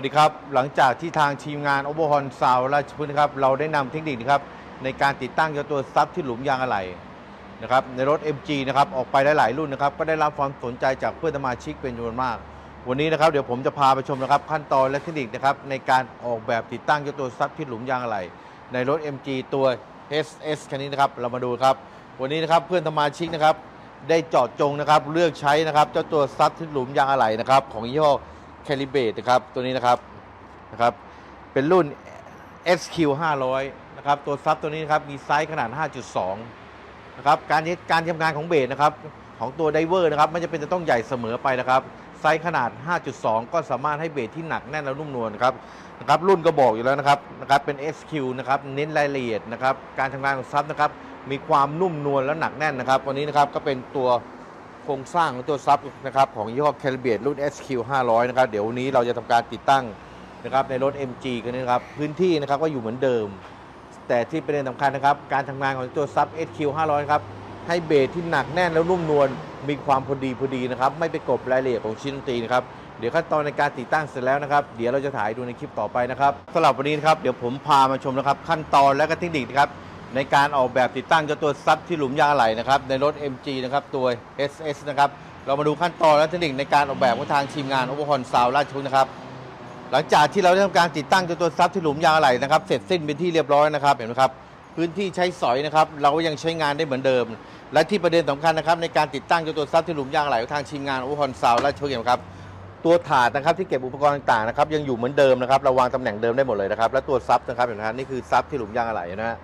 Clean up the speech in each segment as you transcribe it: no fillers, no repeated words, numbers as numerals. วัสดีครับหลังจากที่ทางทีมงานโอเวอร์ฮอนซาวราชพฤกษ์นะครับเราได้นำเทคนิคนะครับในการติดตั้งตัวซับที่หลุมยางอะไหล่นะครับในรถ MG นะครับออกไปหลายๆรุ่นนะครับก็ได้รับความสนใจจากเพื่อนสมาชิกเป็นจำนวนมากวันนี้นะครับเดี๋ยวผมจะพาไปชมนะครับขั้นตอนและเทคนิคนะครับในการออกแบบติดตั้งตัวซับที่หลุมยางอะไหล่ในรถ MG ตัว SS คันนี้นะครับเรามาดูครับวันนี้นะครับเพื่อนสมาชิกนะครับได้เจาะจงนะครับเลือกใช้นะครับเจ้าตัวซับที่หลุมยางอะไหล่นะครับของยี่ห้อ Caribass นะครับตัวนี้นะครับเป็นรุ่น SQ 500นะครับตัวซับตัวนี้นะครับมีไซส์ขนาด 5.2 นะครับการทำงานของเบรคนะครับของตัวไดเวอร์นะครับไม่จำเป็นจะต้องใหญ่เสมอไปนะครับไซส์ขนาด 5.2 ก็สามารถให้เบรคที่หนักแน่นและนุ่มนวลครับนะครับรุ่นก็บอกอยู่แล้วนะครับเป็น SQ นะครับเน้นรายละเอียดนะครับการทำงานของซับนะครับมีความนุ่มนวลและหนักแน่นนะครับวันนี้นะครับก็เป็นตัวโครงสร้างของตัวซับนะครับของยี่ห้อ Caribass รุ่น SQ 500นะครับเดี๋ยววันนี้เราจะทำการติดตั้งนะครับในรถ MG กันนะครับพื้นที่นะครับก็อยู่เหมือนเดิมแต่ที่ประเด็นสำคัญนะครับการทำงานของตัวซับ SQ 500ครับให้เบสที่หนักแน่นแล้วนุ่มนวลมีความพอดีนะครับไม่ไปกบรายละเอียดของชิ้นดนตรีนะครับเดี๋ยวขั้นตอนในการติดตั้งเสร็จแล้วนะครับเดี๋ยวเราจะถ่ายดูในคลิปต่อไปนะครับสำหรับวันนี้ครับเดี๋ยวผมพามาชมนะครับขั้นตอนและก็เทคนิคนะครับในการออกแบบติดตั้งตัวซับที่หลุมยางอะไหล่นะครับในรถ MG นะครับตัว SS นะครับเรามาดูขั้นตอนและเทคนิคในการออกแบบของทางทีมงานโอเวอร์ฮอนซาวราชพฤกษ์นะครับหลังจากที่เราได้ทำการติดตั้งตัวซับที่หลุมยางอะไหล่นะครับเสร็จสิ้นเป็นที่เรียบร้อยนะครับเห็นไหมครับพื้นที่ใช้สอยนะครับเรายังใช้งานได้เหมือนเดิมและที่ประเด็นสำคัญนะครับในการติดตั้งตัวซับที่หลุมยางอะไหล่ของทางทีมงานโอเวอร์ฮอนซาวราชพฤกษ์นะครับตัวถาดนะครับที่เก็บอุปกรณ์ต่างๆนะครับยังอยู่เหมือนเดิมนะครับเราวางตำแหน่งเดิมได้หมดเลยนะครับและตัวซับนะครับเห็นไหมครับนี่คือซับที่หลุมยางอะไหล่นะฮะ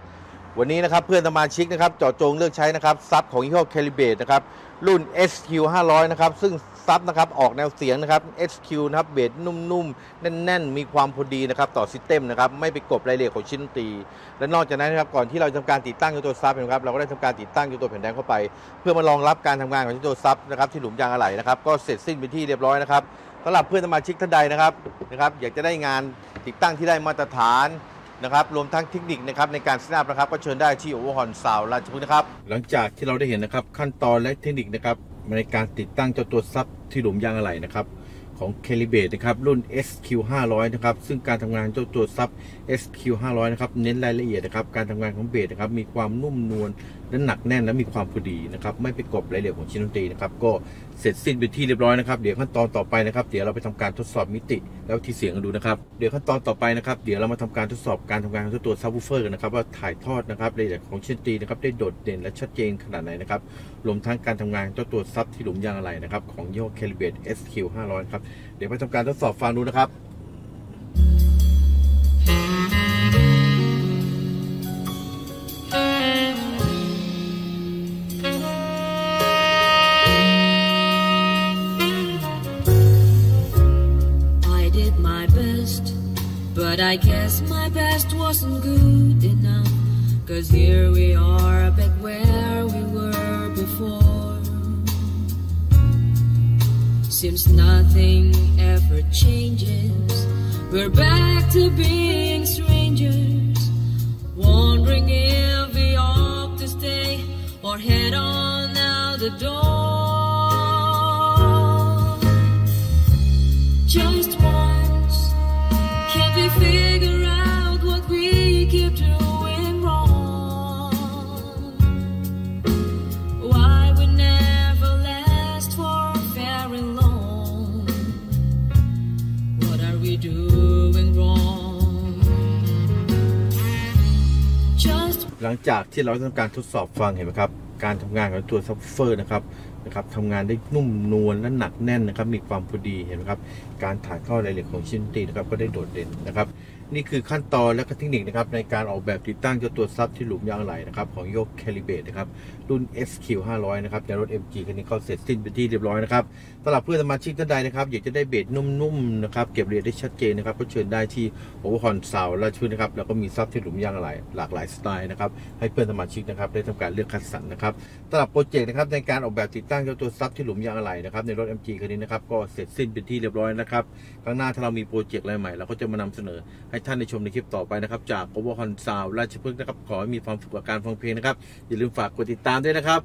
วันนี้นะครับเพื่อนสมาชิกนะครับเจาะจงเลือกใช้นะครับซับของยี่ห้อ Caribass นะครับรุ่น SQ 500นะครับซึ่งซับนะครับออกแนวเสียงนะครับ SQ นะครับเบสนุ่มๆแน่นๆมีความพอดีนะครับต่อซิสเต็มนะครับไม่ไปกบรายละเอียดของชิ้นดนตรีและนอกจากนั้นนะครับก่อนที่เราทำการติดตั้งตัวซับนะครับเราก็ได้ทำการติดตั้งตัวแผ่นแดงเข้าไปเพื่อมารองรับการทำงานของตัวซับนะครับที่หลุมยางอะไหล่นะครับก็เสร็จสิ้นเป็นที่เรียบร้อยนะครับสำหรับเพื่อนสมาชิกท่านใดนะครับอยากจะได้งานติดตั้งที่ได้มาตรฐานนะครับรวมทั้งเทคนิคนะครับในการสนับนะครับก็เชิญได้ที่โอเวอร์ฮอนซาวราชพฤกษ์นะครับหลังจากที่เราได้เห็นนะครับขั้นตอนและเทคนิคนะครับในการติดตั้งตัวซับที่หลุมยางอะไหล่นะครับของ Caribass นะครับรุ่น SQ 500นะครับซึ่งการทำงานตัวซับ SQ 500นะครับเน้นรายละเอียดนะครับการทำงานของเบสนะครับมีความนุ่มนวลและหนักแน่นและมีความพอดีนะครับไม่ไปกบรายละเอียดของชิ้นดนตรีนะครับก็เสร็จสิ้นเป็นที่เรียบร้อยนะครับเดี๋ยวขั้นตอนต่อไปนะครับเดี๋ยวเราไปทำการทดสอบมิติแล้วที่เสียงกันดูนะครับเดี๋ยวขั้นตอนต่อไปนะครับเดี๋ยวเรามาทำการทดสอบการทำงานของตัวซับวูฟเฟอร์กันนะครับว่าถ่ายทอดนะครับรายละเอียดของชิ้นดนตรีนะครับได้โดดเด่นและชัดเจนขนาดไหนนะครับรวมทั้งการทำงานตัวซับที่หลุมยางอะไหล่นะครับของยี่ห้อ Caribass SQ 500ครับเดี๋ยวไปทำการทดสอบฟังดูนะครับBut I guess my best wasn't good enough, 'cause here we are back where we were before. Seems nothing ever changes. We're back to being strangers, wondering if we ought to stay or head on out the door. Just we figure out what we keep doing wrong, why we never last for very long. What are we doing wrong? Just หลังจากที่เราทำการทดสอบฟังเห็นไหมครับการทำงานของตัวซับวูฟเฟอร์นะครับทำงานได้นุ่มนวลและหนักแน่นนะครับมีความพอดีเห็นไหมครับการถ่ายทอดรายละเอียดของชิ้นดนตรีนะครับก็ได้โดดเด่นนะครับนี่คือขั้นตอนและก็เทคนิคนะครับในการออกแบบติดตั้งตัวซับที่หลุมยางอะไหล่นะครับของยี่ห้อ Caribass นะครับรุ่น SQ 500นะครับในรถ MG คันนี้ก็เสร็จสิ้นเป็นที่เรียบร้อยนะครับสำหรับเพื่อนสมาชิกท่านใดนะครับอยากจะได้เบสนุ่มๆนะครับเก็บรายละเอียดได้ชัดเจนนะครับก็เชิญได้ที่โอเวอร์ฮอนซาวราชพฤกษ์นะครับแล้วก็มีซับที่หลุมยางอะไหล่หลากหลายสไตล์นะครับให้เพื่อนสมาชิกนะครับได้ทำการเลือกคัดสรรนะครับสำหรับโปรเจกต์นะครับในการออกแบบติดตั้งตัวซับที่หลุมยางอะไหล่นะครับในรถ MG คันนี้นะครับก็เสร็จสิ้นเป็นที่เรียบร้อยนะครับข้างหน้าถ้าเรามีโปรเจกต์อะไรใหม่เราก็จะมานำเสนอให้ท่านได้ชมในคลิปต่อไปนะครับจากโอเวอร์ฮอนซาวราชพฤกษ์นะครับขอให้มีความสุขกับการฟังเพลงนะครับอย่าลืมฝากกดติดตามด้วยนะครับ